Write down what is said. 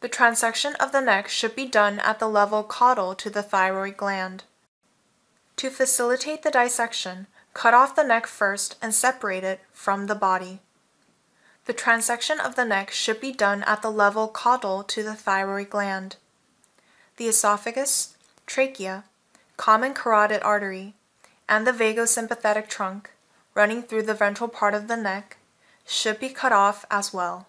The transection of the neck should be done at the level caudal to the thyroid gland. To facilitate the dissection, cut off the neck first and separate it from the body. The transection of the neck should be done at the level caudal to the thyroid gland. The esophagus, trachea, common carotid artery, and the vagosympathetic trunk, running through the ventral part of the neck, should be cut off as well.